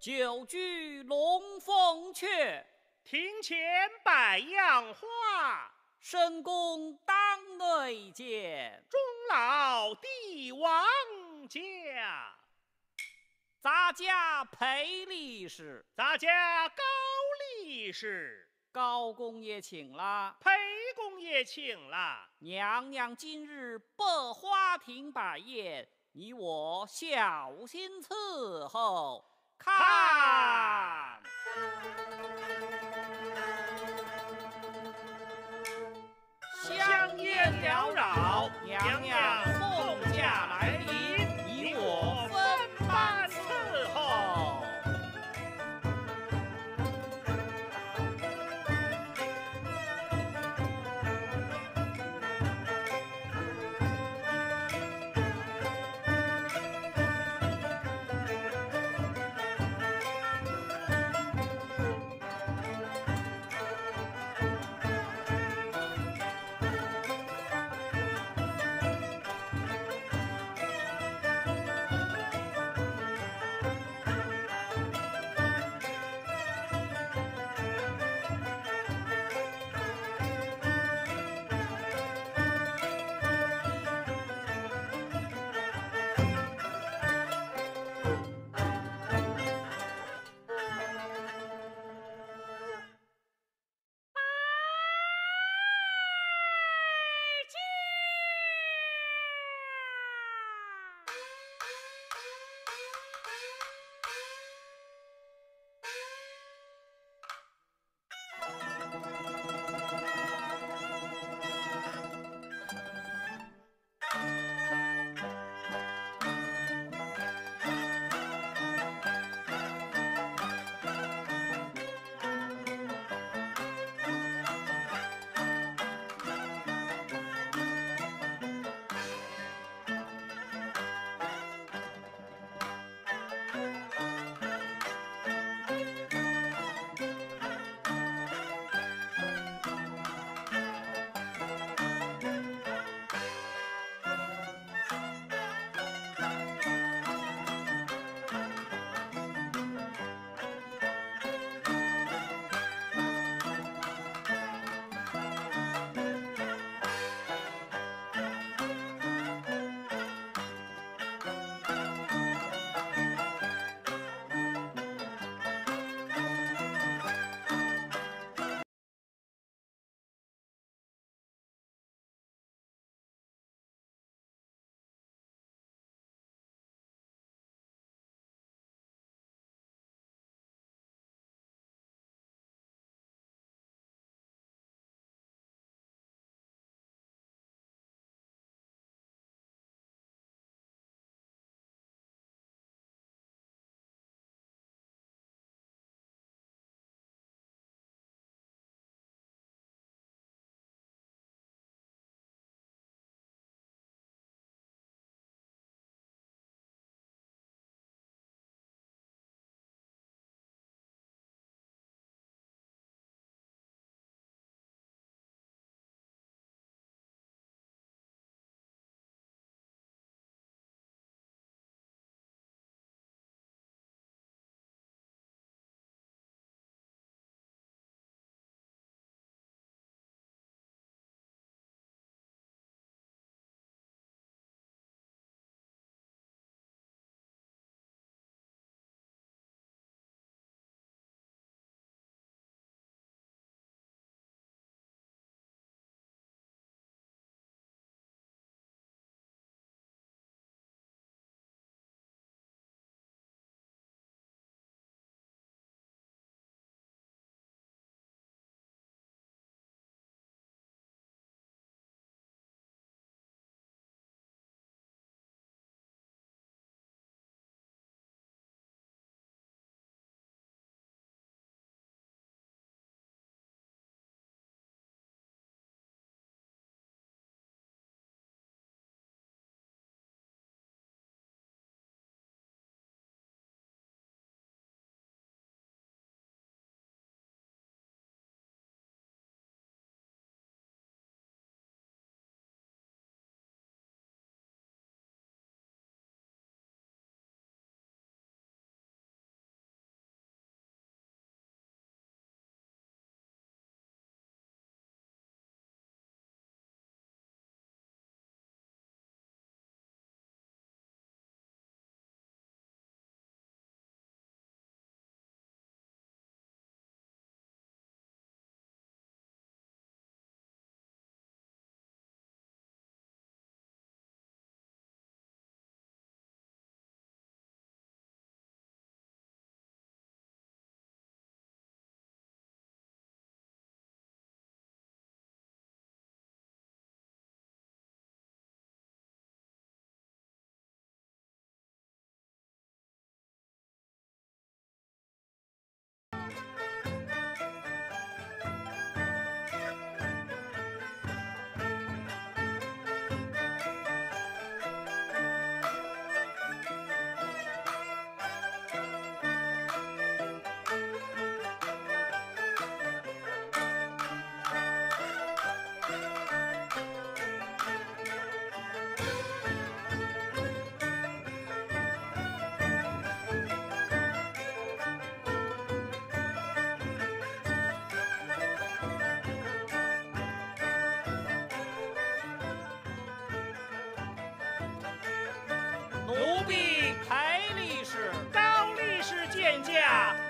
久居龙凤阙，庭前百样花。深宫当内见，终老帝王家。杂家陪力士，杂家高力士，高公爷请啦，裴公爷请啦。娘娘今日百花亭摆宴，你我小心伺候。 看，香烟缭绕，娘娘奉驾来临，你我分班伺候。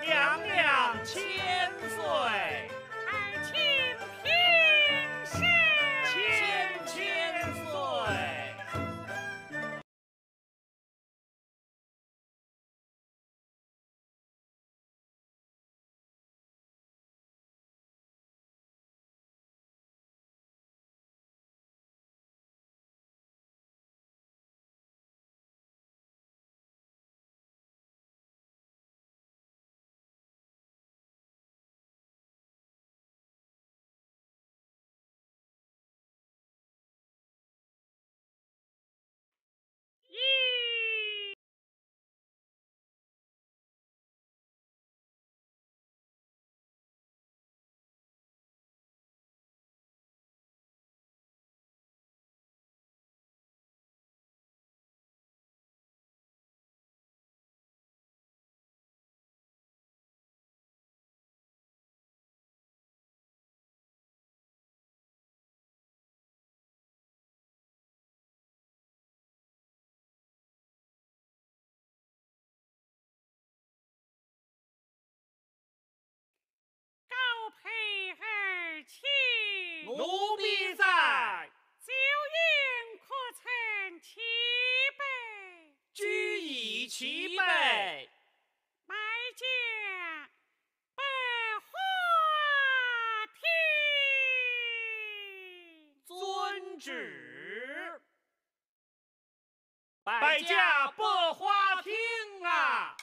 娘娘千岁，爱卿平身，千岁。沛二卿，奴婢在。久应可曾齐备？俱已齐备。埋驾百花厅。遵旨。百驾百花厅啊！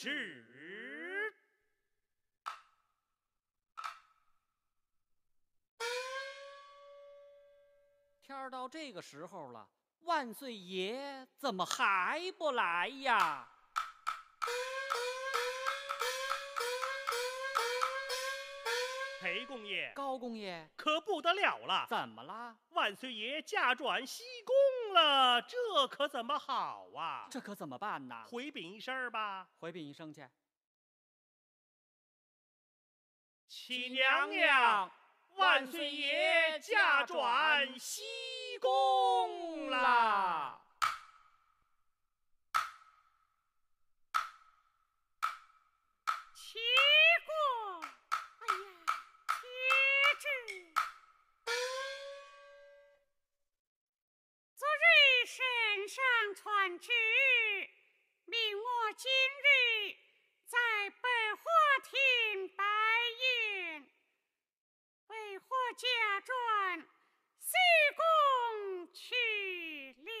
旨。天儿到这个时候了，万岁爷怎么还不来呀？ 裴公爷，高公爷，可不得了了！怎么啦？万岁爷驾转西宫了，这可怎么好啊？这可怎么办呢？回禀一声吧。回禀一声去。启娘娘，万岁爷驾转西宫了。 上传旨，命我今日在百花亭摆宴，为何家转西宫去了？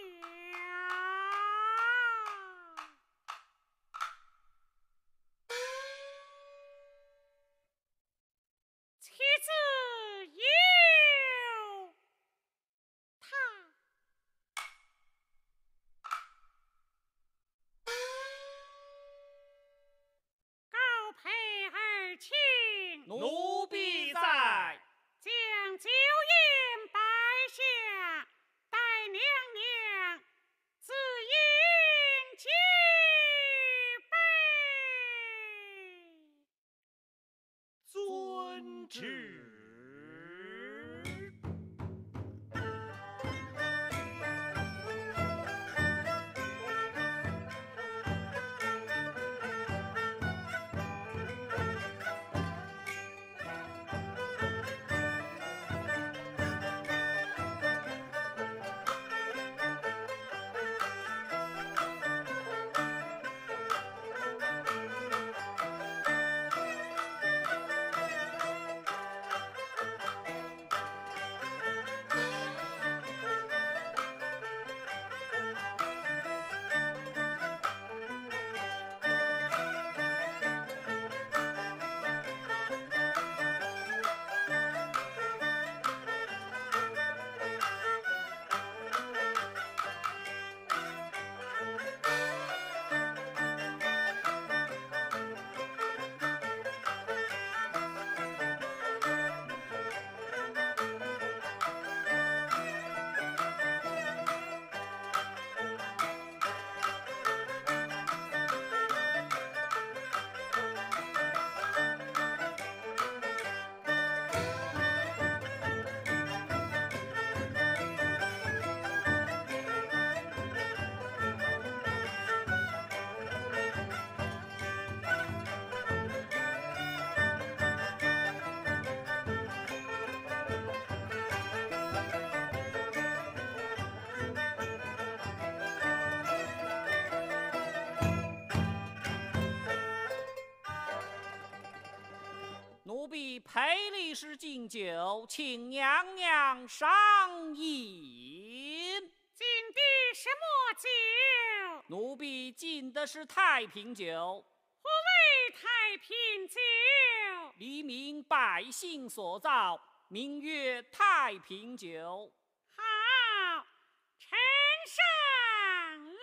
妻子也。 奴婢在，将酒宴摆下，待娘娘自饮几杯。遵旨。 奴婢裴力士敬酒，请娘娘赏饮。敬的什么酒？奴婢敬的是太平酒。何谓太平酒？黎民百姓所造，名曰太平酒。好，呈上来。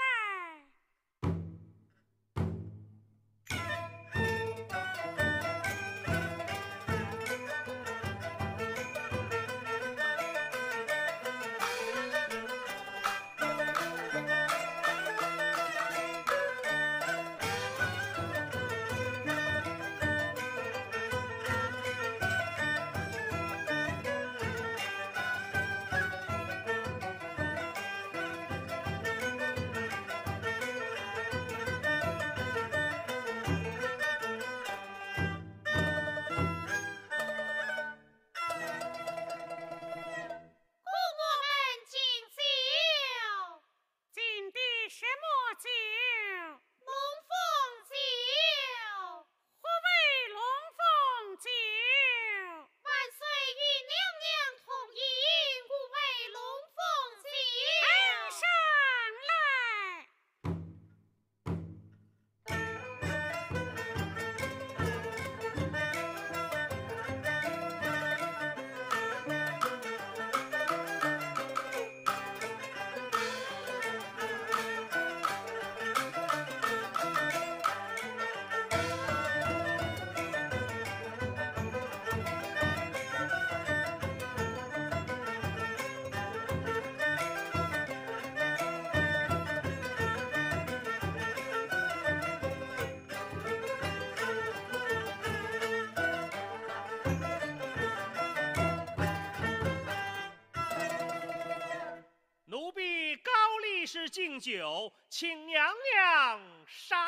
酒，请娘娘赏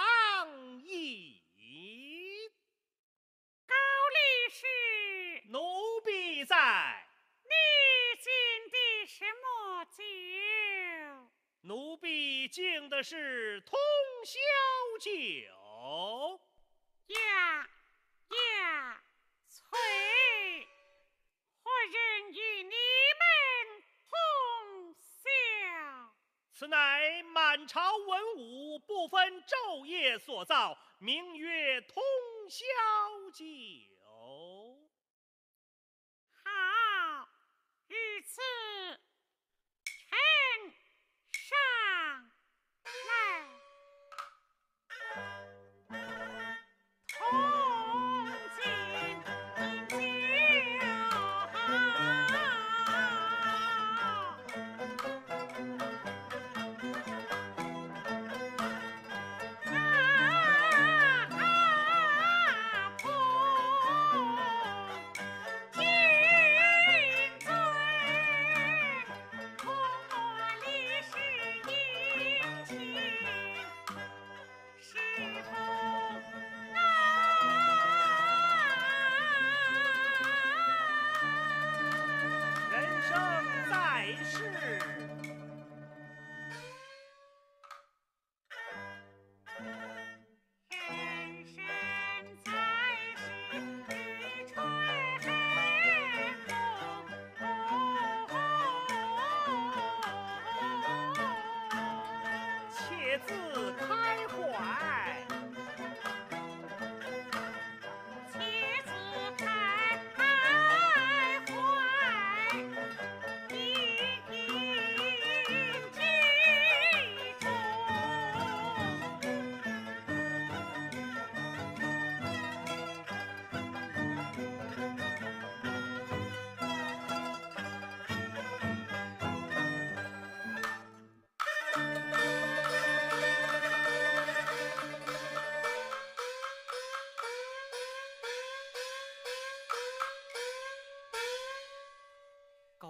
一。高力士，奴婢在。你敬的什么酒？奴婢敬的是通宵酒。呀，翠，何人与你们通宵？此乃满朝文武不分昼夜所造，名曰通宵酒。好，于此呈上来。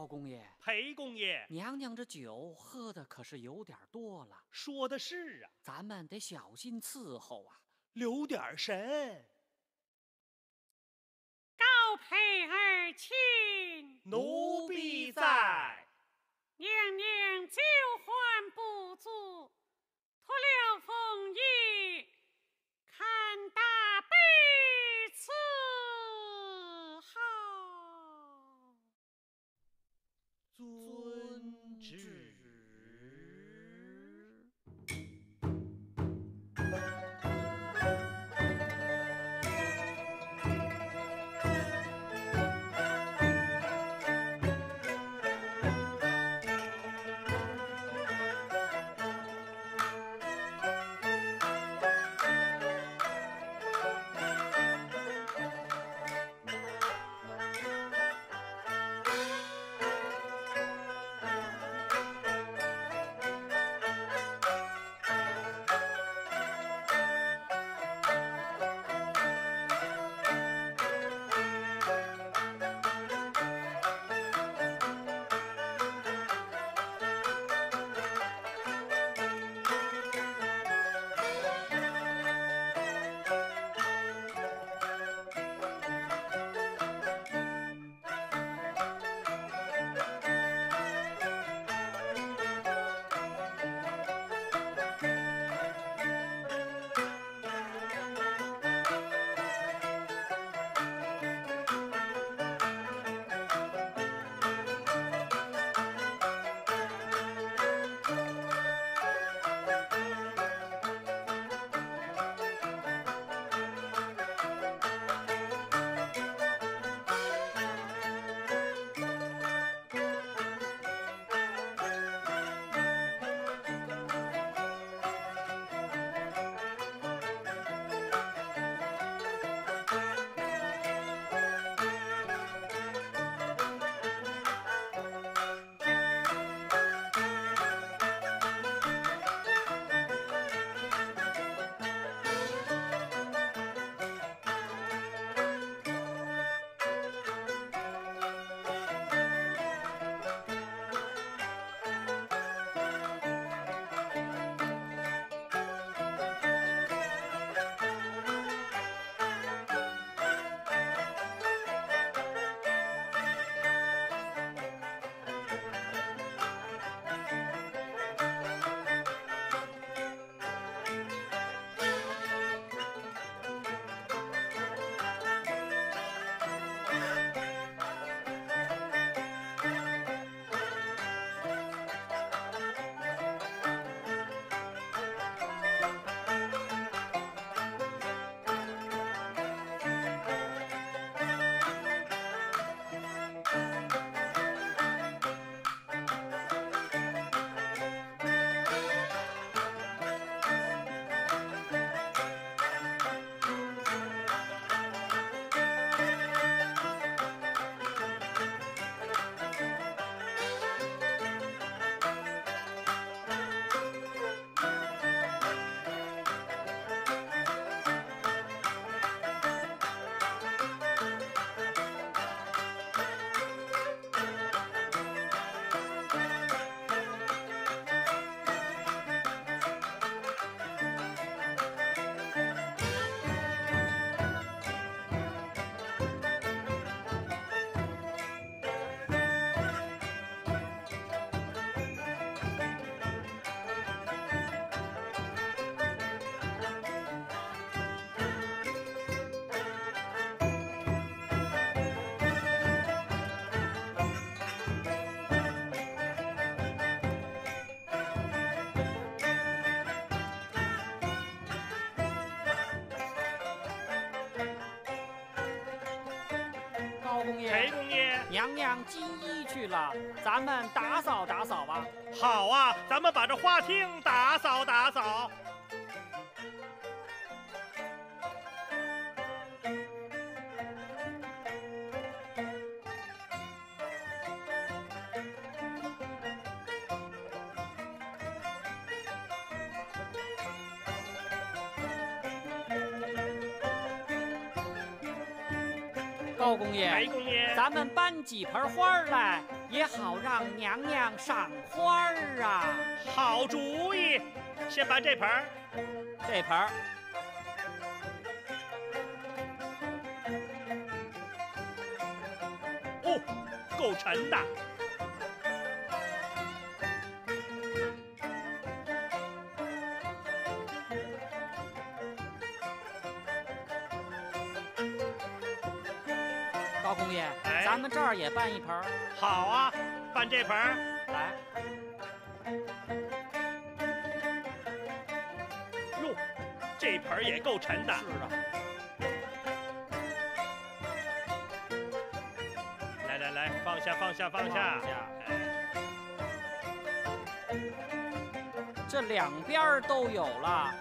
公爷，裴公爷，娘娘这酒喝的可是有点多了。说的是啊，咱们得小心伺候啊，留点神。高佩儿亲，奴婢在。娘娘久患不足，脱了风衣，看大悲慈。 遵旨。公爷，裴公爷，娘娘金衣去了，咱们打扫打扫吧。好啊，咱们把这花厅打扫打扫。 高公爷，白公爷，咱们搬几盆花来，也好让娘娘赏花啊！好主意，先搬这盆儿，这盆儿。哦，够沉的。高公爷，哎、咱们这儿也办一盆儿。好啊，办这盆儿来。哟，这盆儿也够沉的。是啊。来来来，放下放下放下。这两边都有了，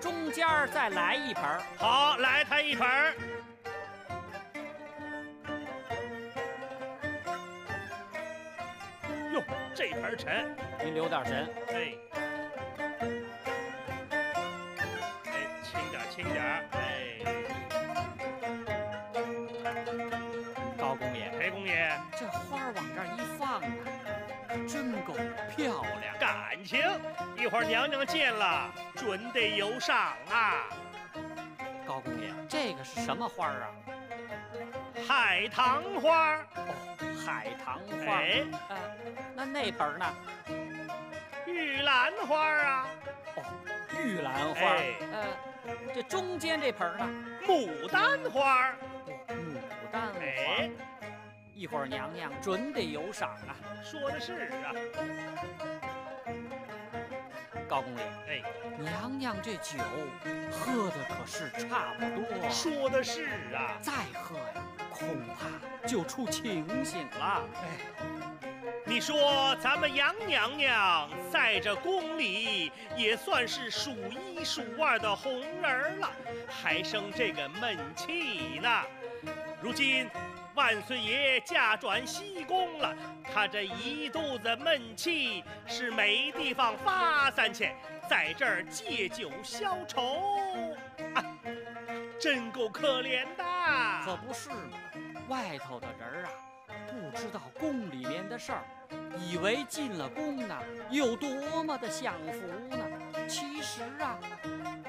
中间再来一盆儿。好，来它一盆儿。 这盆沉，您留点神。哎，哎，轻点，轻点，哎。高公爷，裴公爷，这花往这儿一放啊，真够漂亮。感情，一会儿娘娘见了，准得有赏啊。高公爷，这个是什么花啊？海棠花。哦 海棠花，哎，那本呢？玉兰花啊，哦，玉兰花，哎，这中间这盆呢？牡丹花，牡丹花，哎，一会儿娘娘准得有赏啊。说的是啊，高公爷，哎，娘娘这酒喝的可是差不多。说的是啊，再喝呀。 恐怕就出情形了。哎，你说咱们杨娘娘在这宫里也算是数一数二的红人了，还生这个闷气呢？如今万岁爷驾转西宫了，他这一肚子闷气是没地方发散去，在这儿借酒消愁啊，真够可怜的。可不是嘛。 外头的人啊，不知道宫里面的事儿，以为进了宫呢有多么的享福呢。其实啊，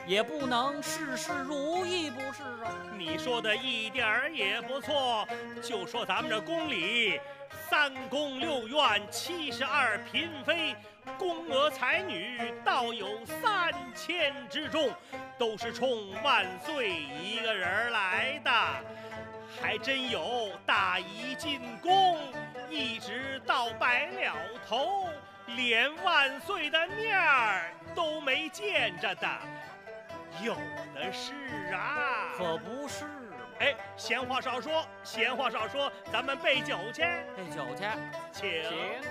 也不能事事如意，不是啊？你说的一点儿也不错。就说咱们这宫里，3宫6院72嫔妃，宫娥才女倒有3000之众，都是冲万岁一个人来的。 还真有打一进宫，一直到白了头，连万岁的面儿都没见着的，有的是啊。可不是嘛！哎，闲话少说，闲话少说，咱们备酒去。备酒去，请。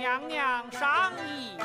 娘娘赏饮。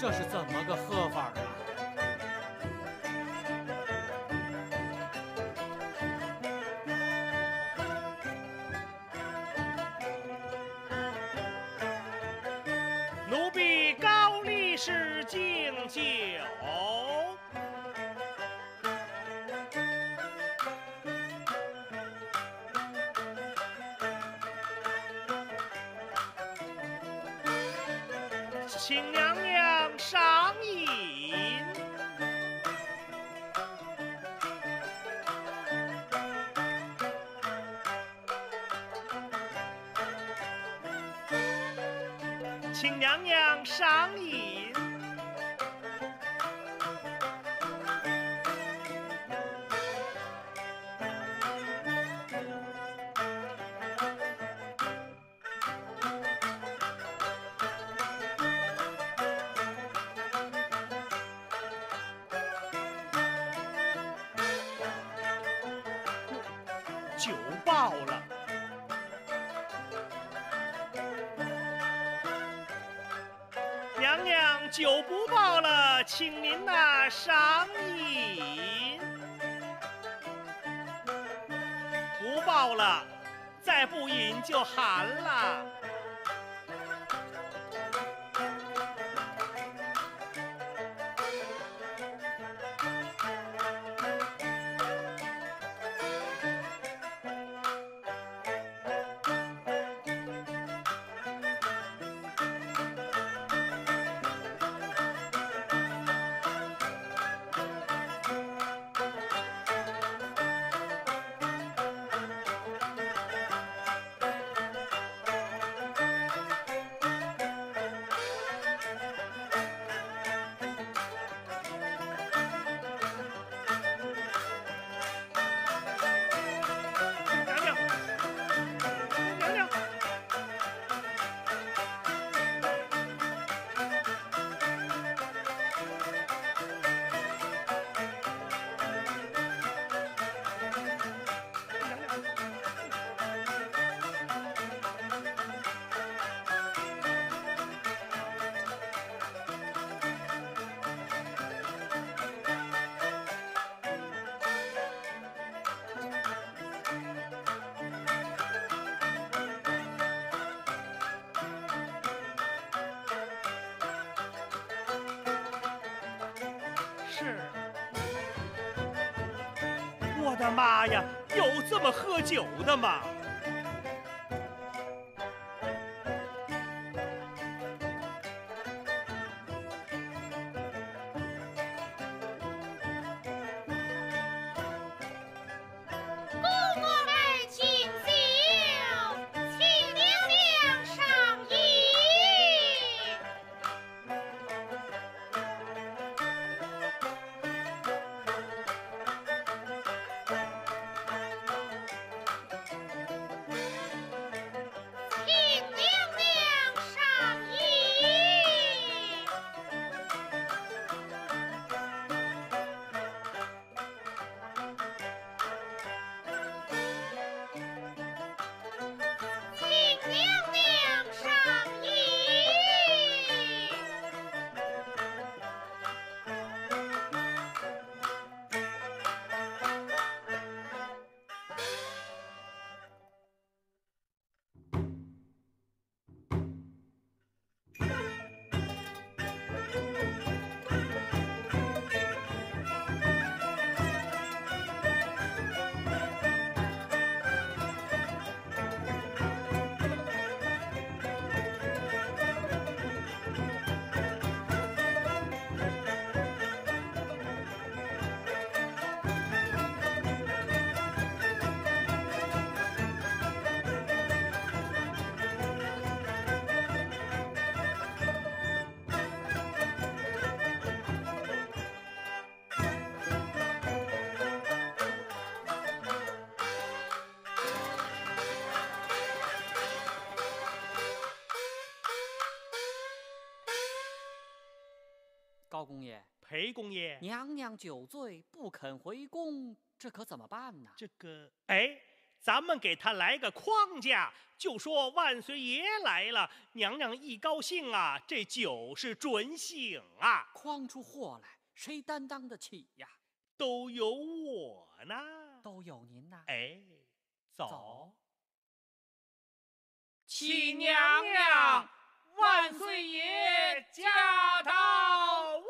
这是怎么个喝法啊？奴婢高力士敬酒。请娘娘。 赏饮。请娘娘赏饮。酒爆了，娘娘酒不爆了，请您呐赏饮。不爆了，再不饮就寒了。我的妈呀，有这么喝酒的吗？公公们请酒，请娘娘赏饮。陪公爷。娘娘酒醉不肯回宫，这可怎么办呢？这个，哎，咱们给他来个框架，就说万岁爷来了，娘娘一高兴啊，这酒是准醒啊。框出祸来，谁担当得起呀？都有我呢，都有您呢。哎，走。启娘娘，万岁爷驾到！哇！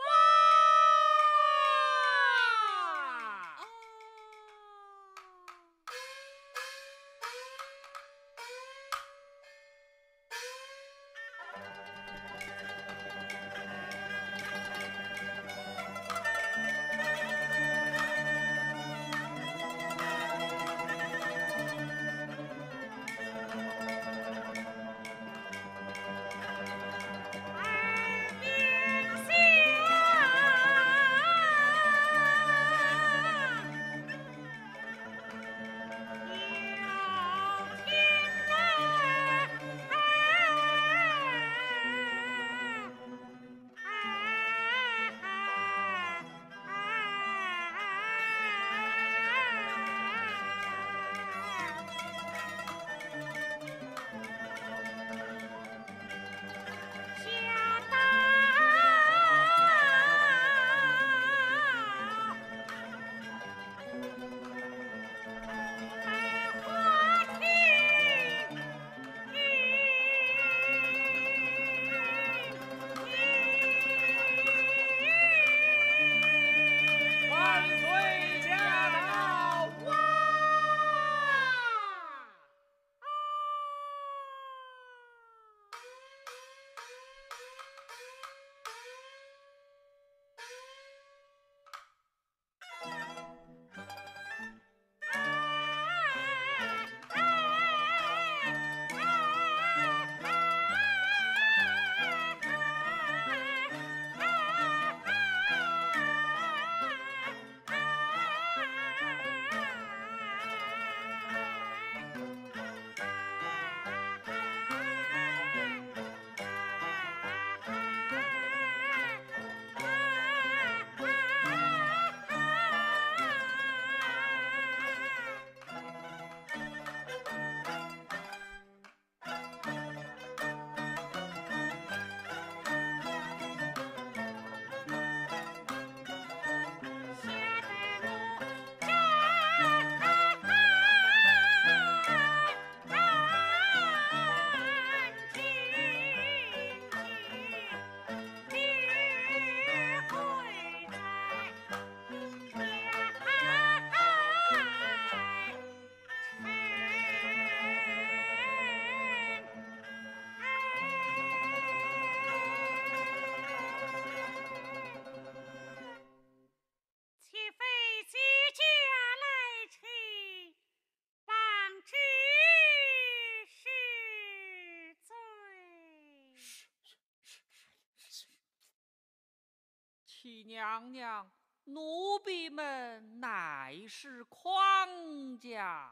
启娘娘，奴婢们乃是框架。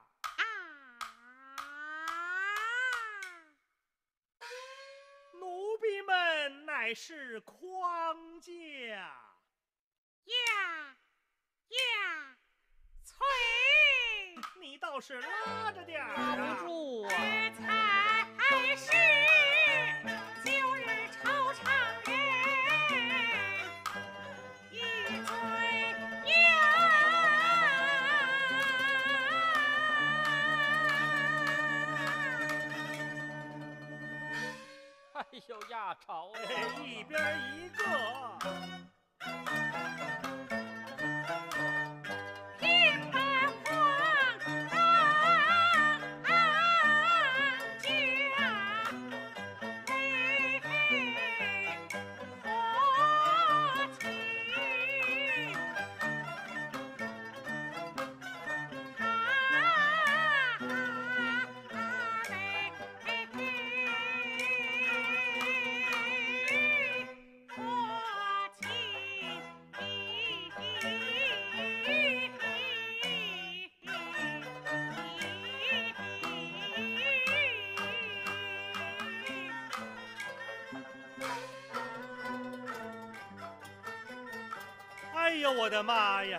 奴婢们乃是框架。呀，催！你倒是拉着点儿啊！拉不住啊！才是旧日朝上人。哎呦，压潮了！一边一个。平白晃荡家，为何情？哎呦，我的妈呀！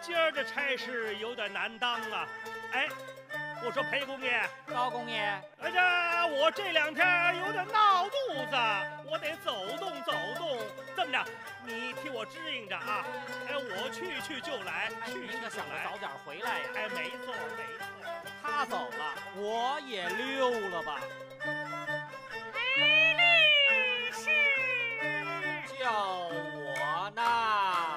今儿这差事有点难当啊！哎，我说裴公爷、高公爷，哎呀，我这两天有点闹肚子，我得走动走动。这么着，你替我支应着啊！哎，我去去就来，去去就来，早点回来呀！哎，没错没错。他走了，我也溜了吧。哎，律师，叫我呢。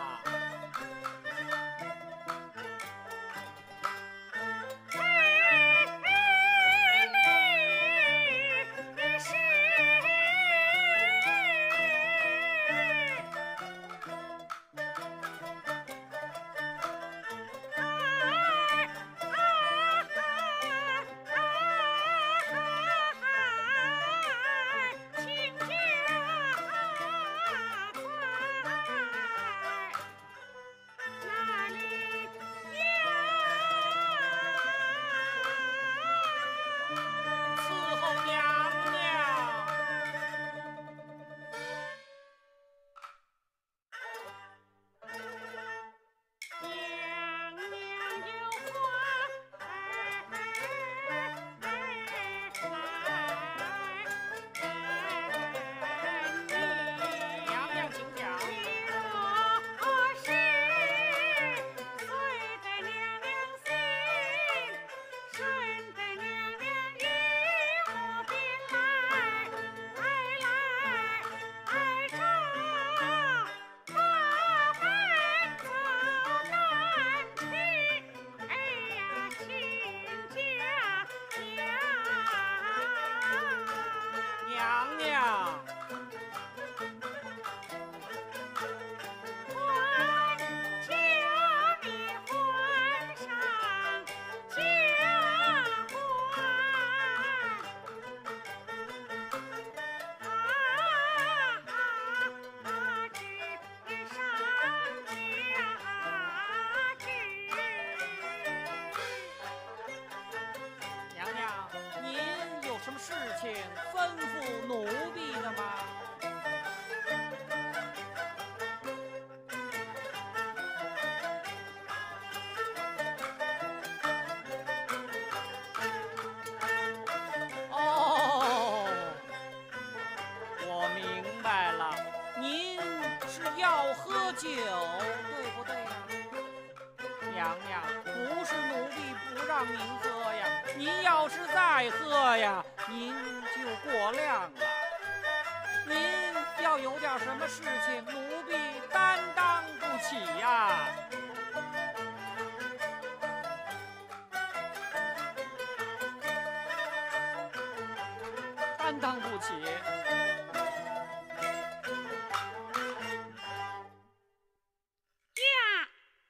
担当不起。呀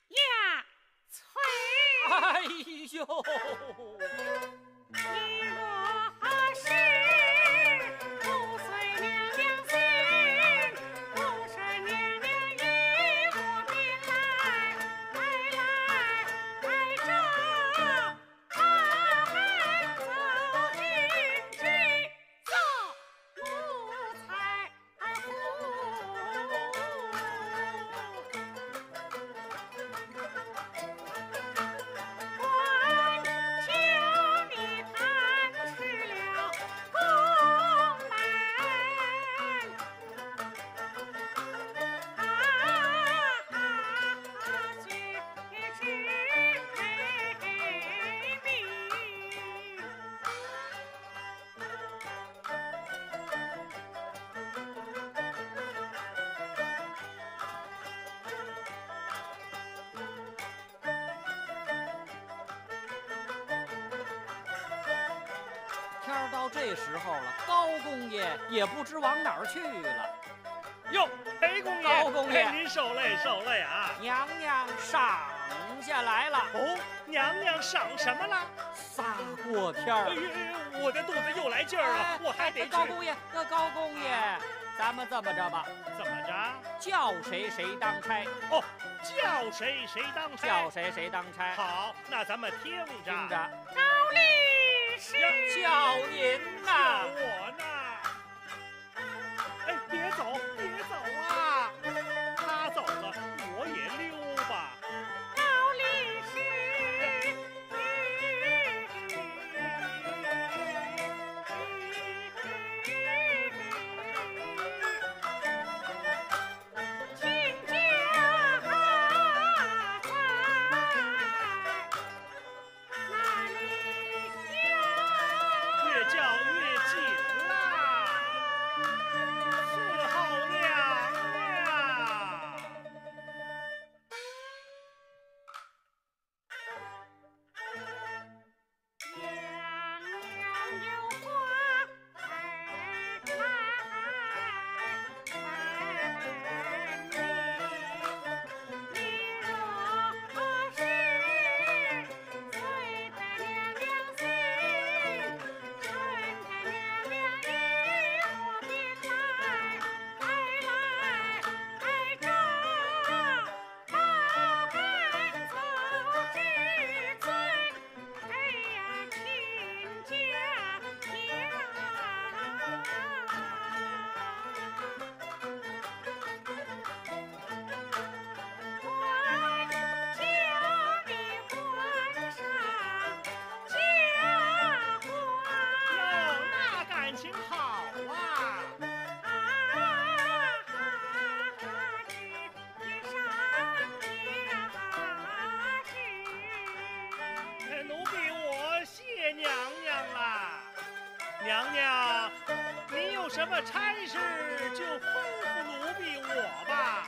呀，翠！哎呦！你若是不随娘娘心，不顺娘娘意，我便来找俺走进去。 这时候了，高公爷也不知往哪儿去了。哟，裴公爷，高公爷，您受累受累啊！娘娘赏下来了。哦，娘娘赏什么了？撒过天儿。哎呦，我的肚子又来劲儿了，我还得。高公爷，高公爷，咱们这么着吧？怎么着？叫谁谁当差。哦，叫谁谁当差。叫谁谁当差。好，那咱们听着。听着。高丽。 叫您呐，我呢？哎，别走，别走啊！他走了，我也娘娘，您有什么差事就吩咐奴婢我吧。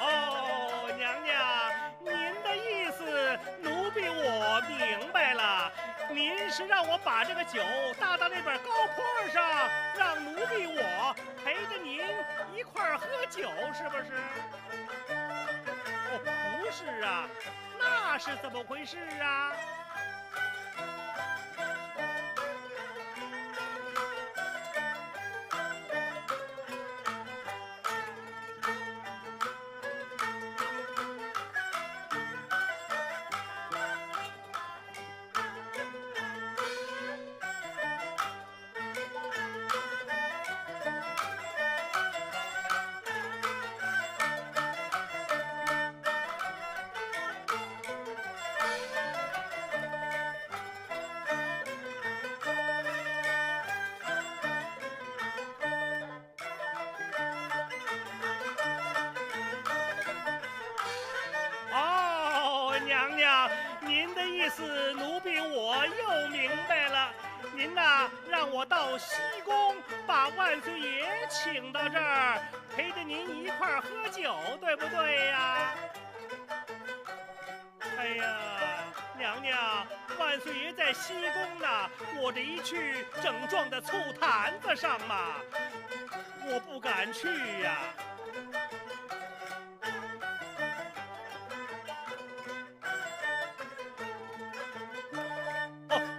哦，娘娘，您的意思，奴婢我明白了。 您是让我把这个酒倒到那边高坡上，让奴婢我陪着您一块儿喝酒，是不是？哦，不是啊，那是怎么回事啊？娘娘，您的意思，奴婢我又明白了。您呐，让我到西宫把万岁爷请到这儿，陪着您一块儿喝酒，对不对呀？哎呀，娘娘，万岁爷在西宫呢，我这一去正撞在醋坛子上嘛，我不敢去呀。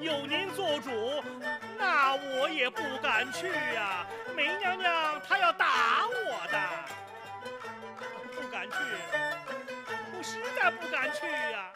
有您做主，那我也不敢去呀、啊。梅娘娘她要打我的，不敢去，我实在不敢去呀、啊。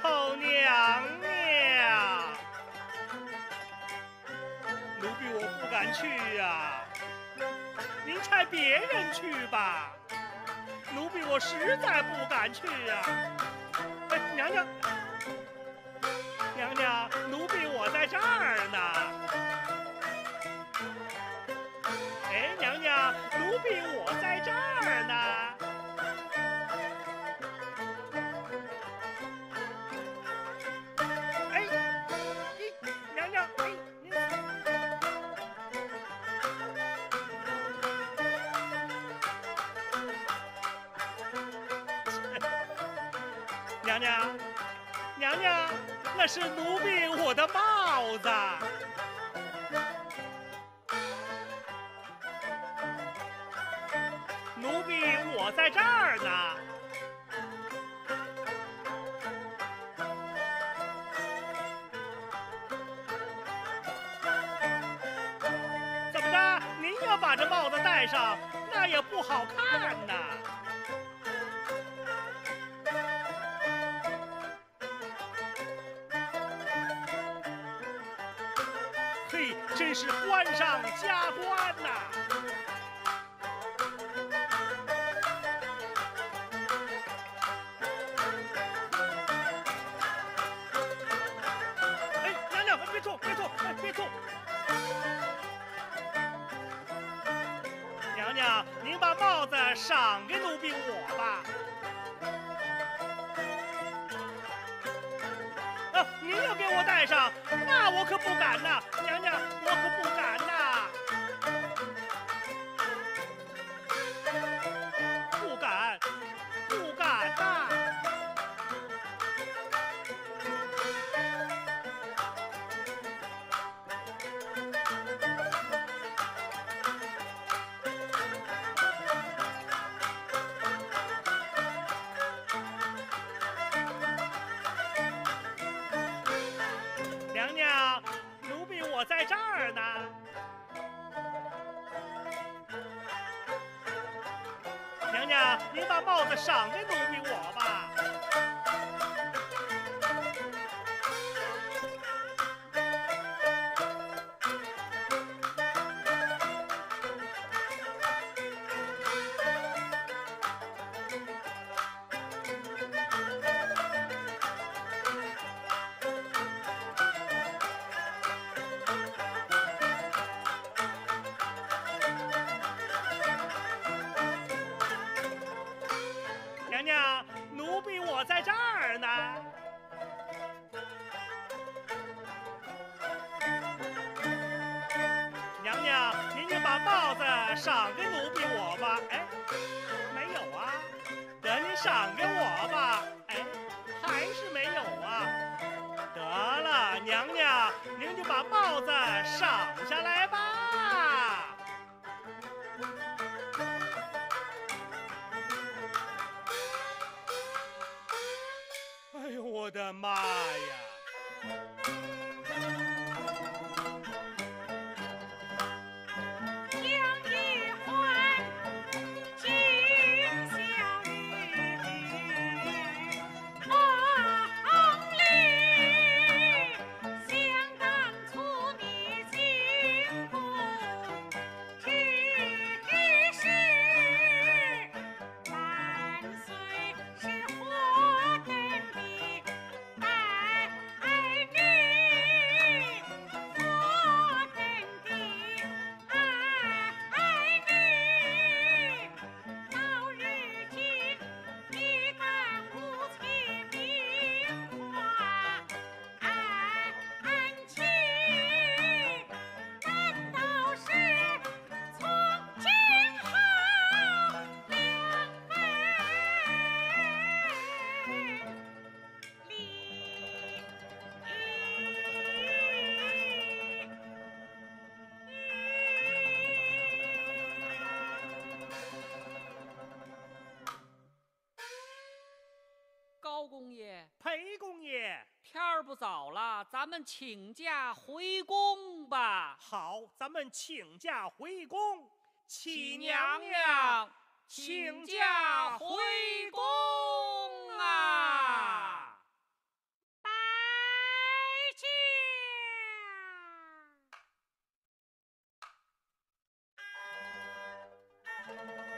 后娘娘，奴婢我不敢去呀、啊，您差别人去吧，奴婢我实在不敢去呀、啊。哎，娘娘，娘娘，奴婢我在这儿呢。哎，娘娘，奴婢我在这儿呢。 娘娘，娘娘，那是奴婢我的帽子。奴婢我在这儿呢。怎么着？您要把这帽子戴上，那也不好看呐。里真是官上加官呐、啊。 您把帽子赏给奴婢我吧。啊，您要给我戴上，那我可不敢呐，娘娘，我可不敢呐，不敢，不敢呐。您把帽子赏给奴婢我吧。赏给奴婢我吧，哎，没有啊，得你赏给我吧，哎，还是没有啊，得了，娘娘，您就把帽子赏下来吧。哎呦，我的妈呀！ 早了，咱们请假回宫吧。好，咱们请假回宫。启娘娘，请假回宫啊！白驾。